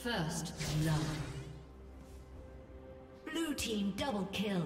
First love. Blue team double kill.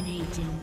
Dominating.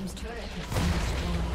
team's turret has been destroyed.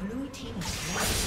Blue team has lost.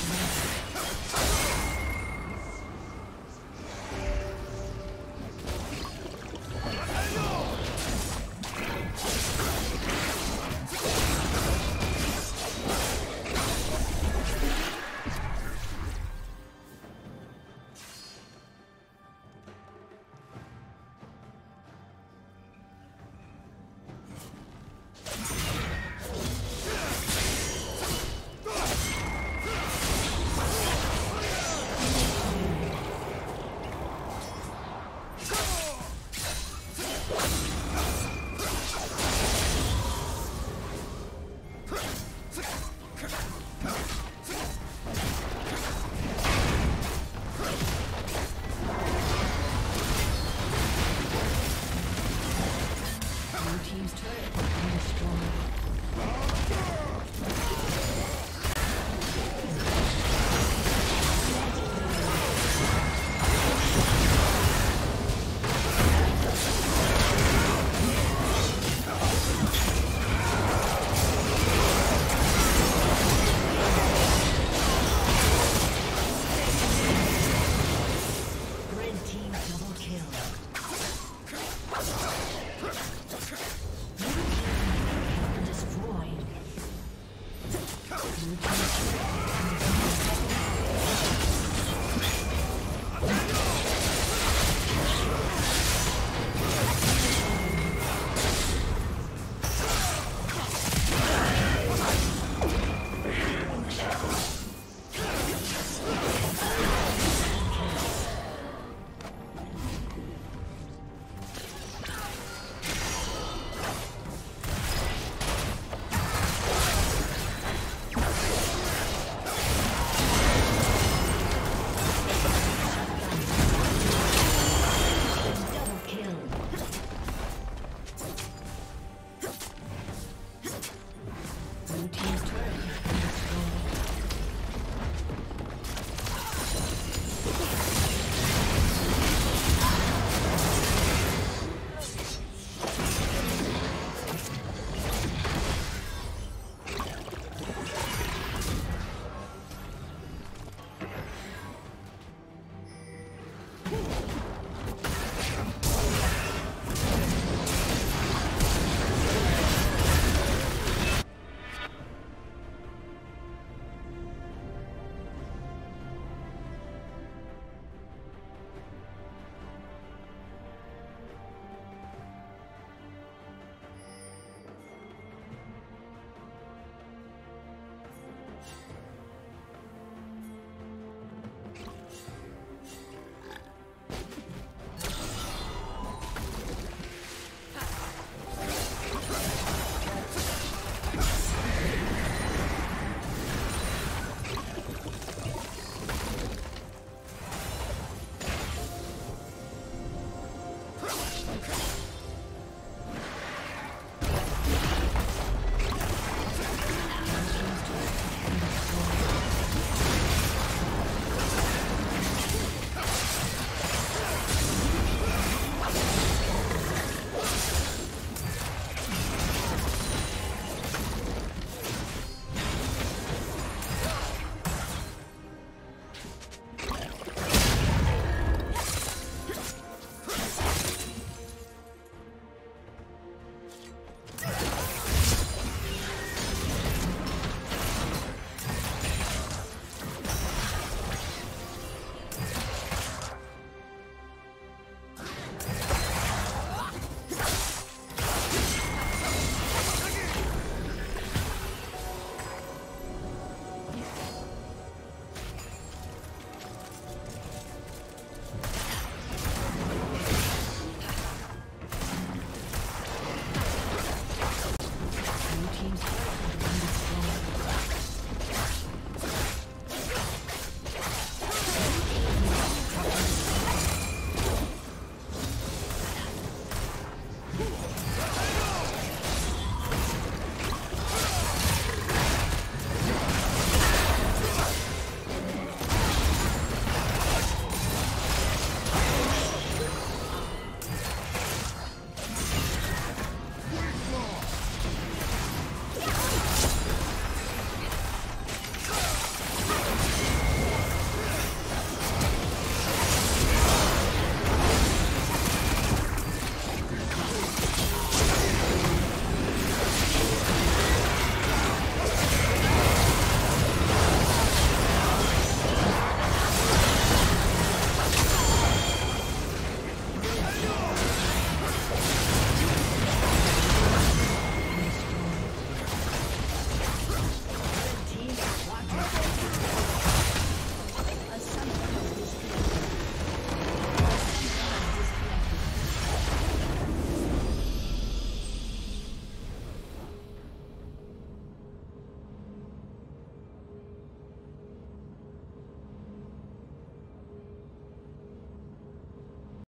Okay.